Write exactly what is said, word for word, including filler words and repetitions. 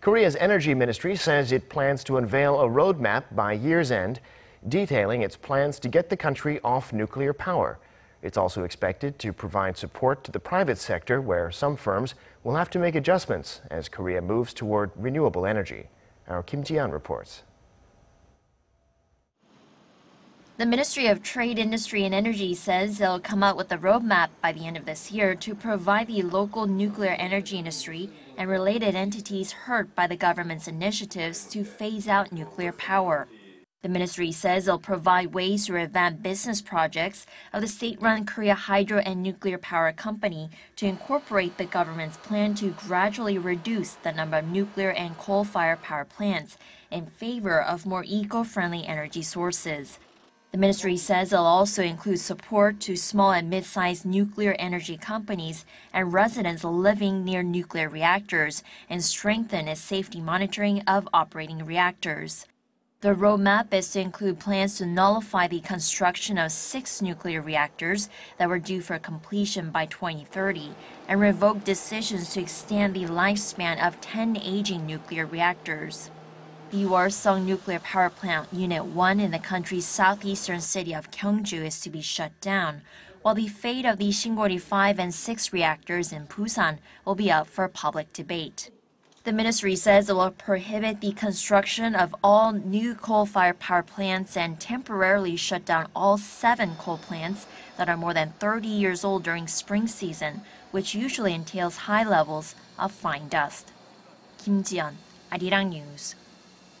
Korea's energy ministry says it plans to unveil a roadmap by year's end, detailing its plans to get the country off nuclear power. It's also expected to provide support to the private sector, where some firms will have to make adjustments as Korea moves toward renewable energy. Our Kim Ji-yeon reports. The Ministry of Trade, Industry and Energy says they'll come out with a roadmap by the end of this year to provide the local nuclear energy industry and related entities hurt by the government's initiatives to phase out nuclear power. The ministry says they'll provide ways to revamp business projects of the state-run Korea Hydro and Nuclear Power Company to incorporate the government's plan to gradually reduce the number of nuclear and coal-fired power plants in favor of more eco-friendly energy sources. The ministry says it'll also include support to small and mid-sized nuclear energy companies and residents living near nuclear reactors, and strengthen its safety monitoring of operating reactors. The roadmap is to include plans to nullify the construction of six nuclear reactors that were due for completion by twenty thirty and revoke decisions to extend the lifespan of ten aging nuclear reactors. The Wolsong Nuclear Power Plant Unit one in the country's southeastern city of Gyeongju is to be shut down, while the fate of the Shin-Kori five and six reactors in Busan will be up for public debate. The ministry says it will prohibit the construction of all new coal-fired power plants and temporarily shut down all seven coal plants that are more than thirty years old during spring season, which usually entails high levels of fine dust. Kim Ji-yeon, Arirang News.